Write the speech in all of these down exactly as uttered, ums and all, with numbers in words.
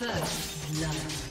First love. Thank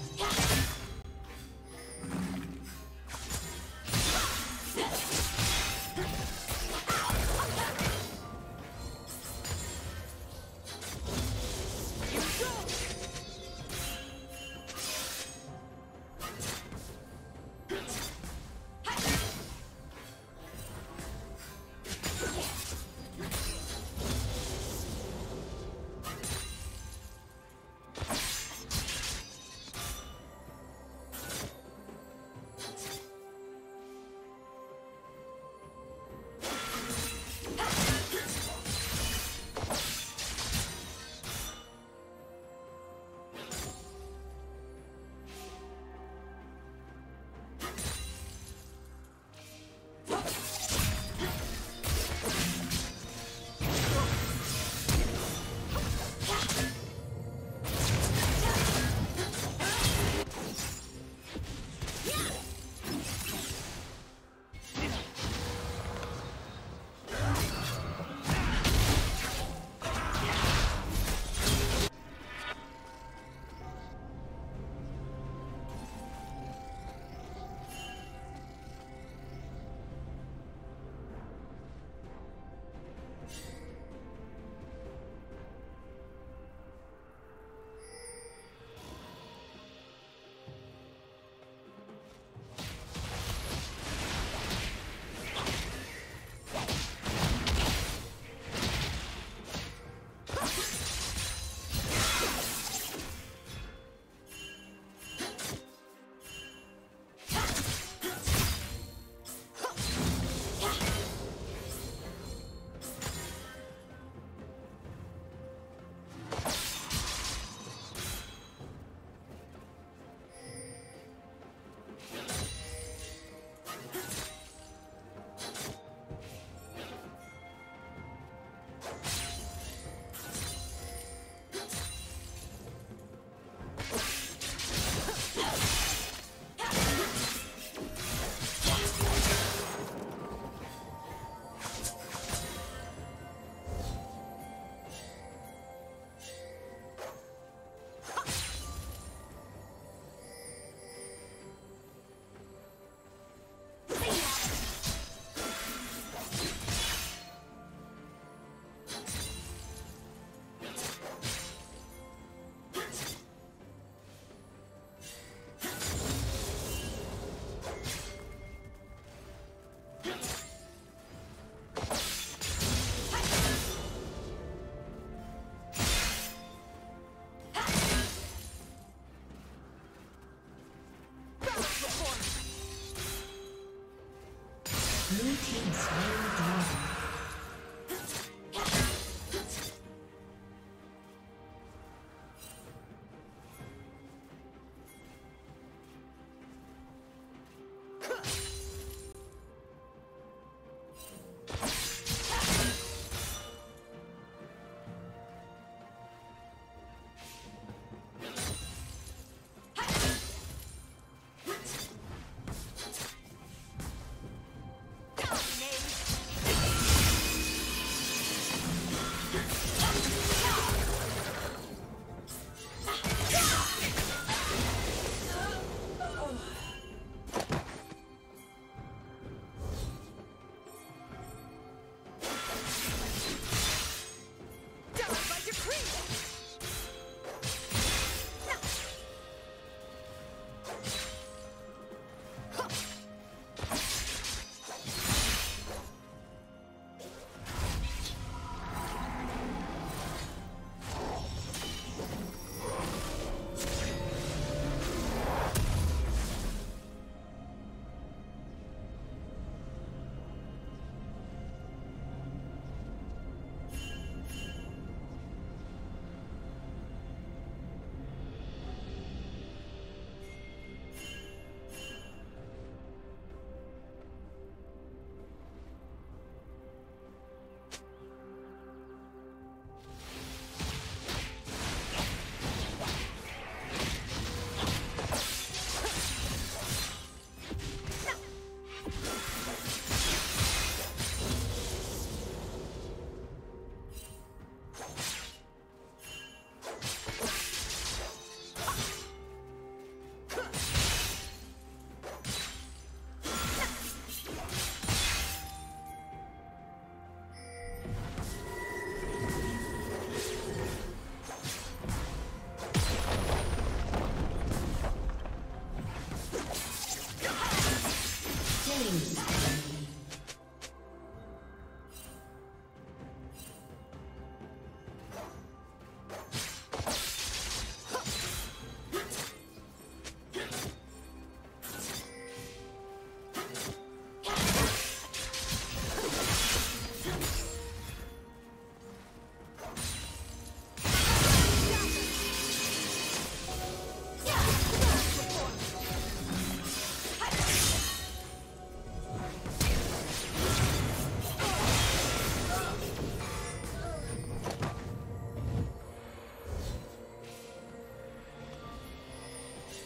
you.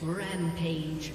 Rampage.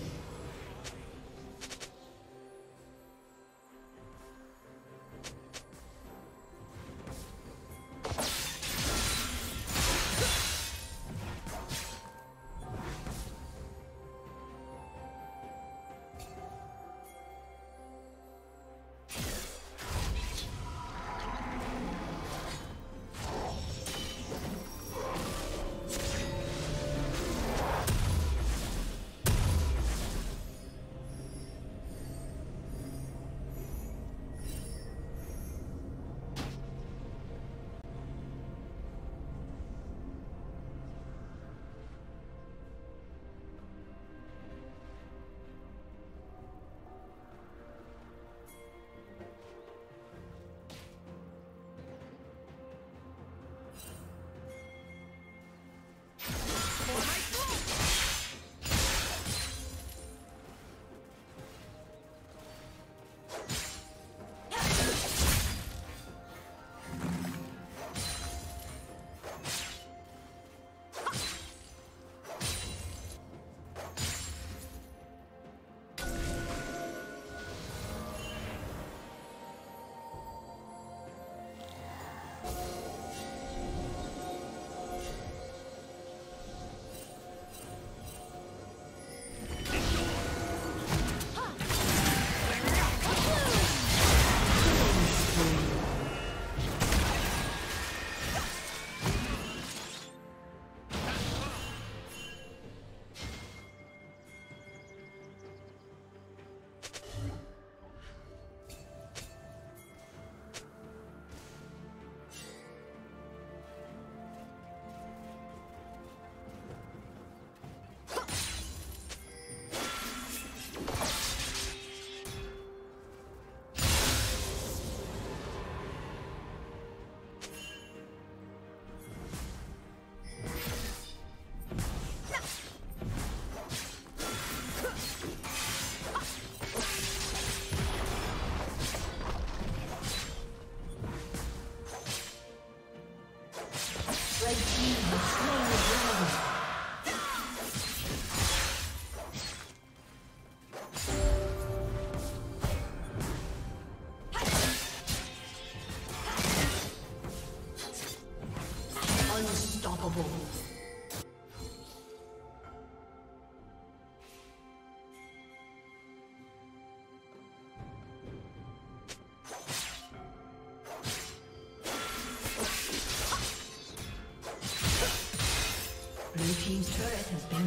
Blue team's turret has been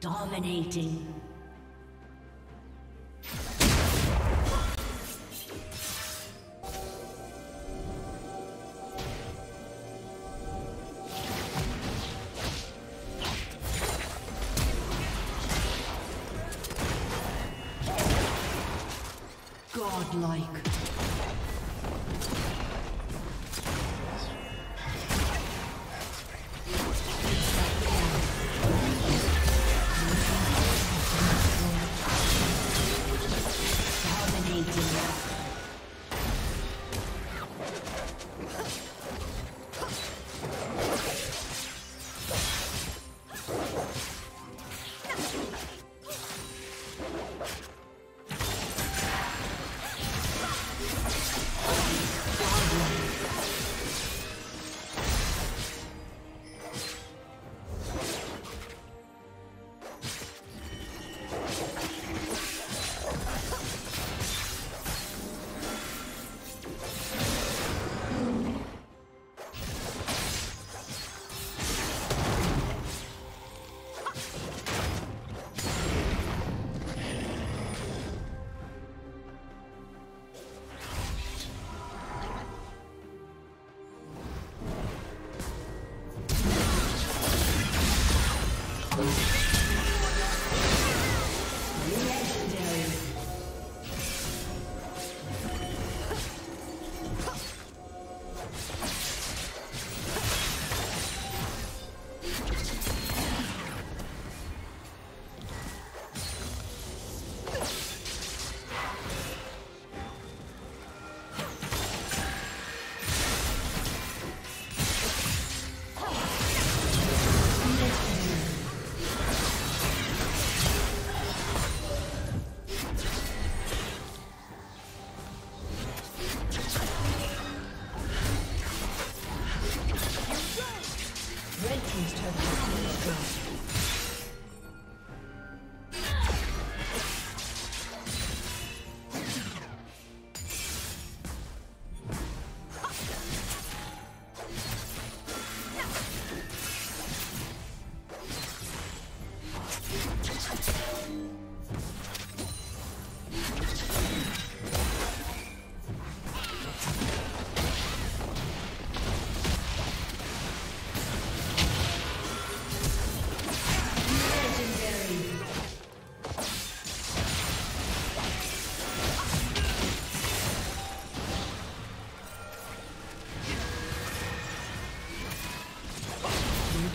Dominating. godlike.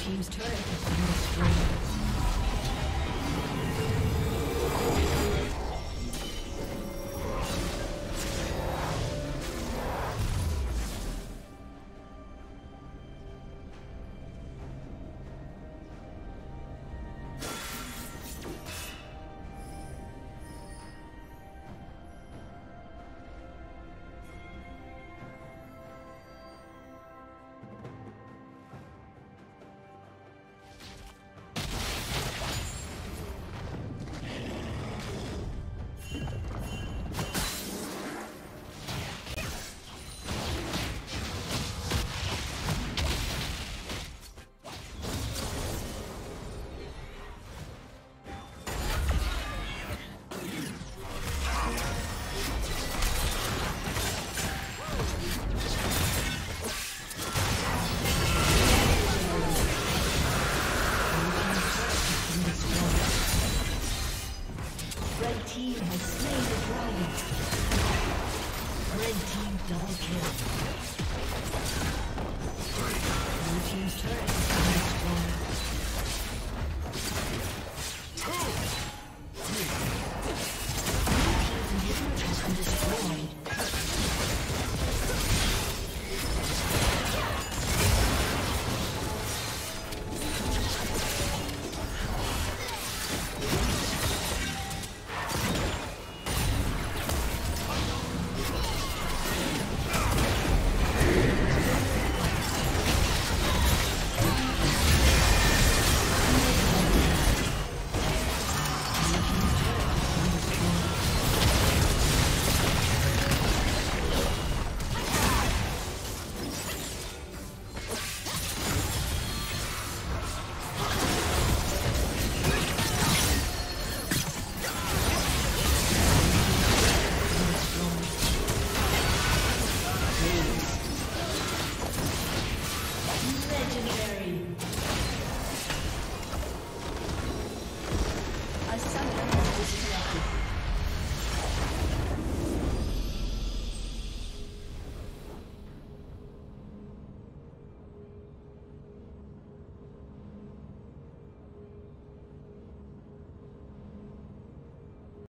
Team's turret has been destroyed.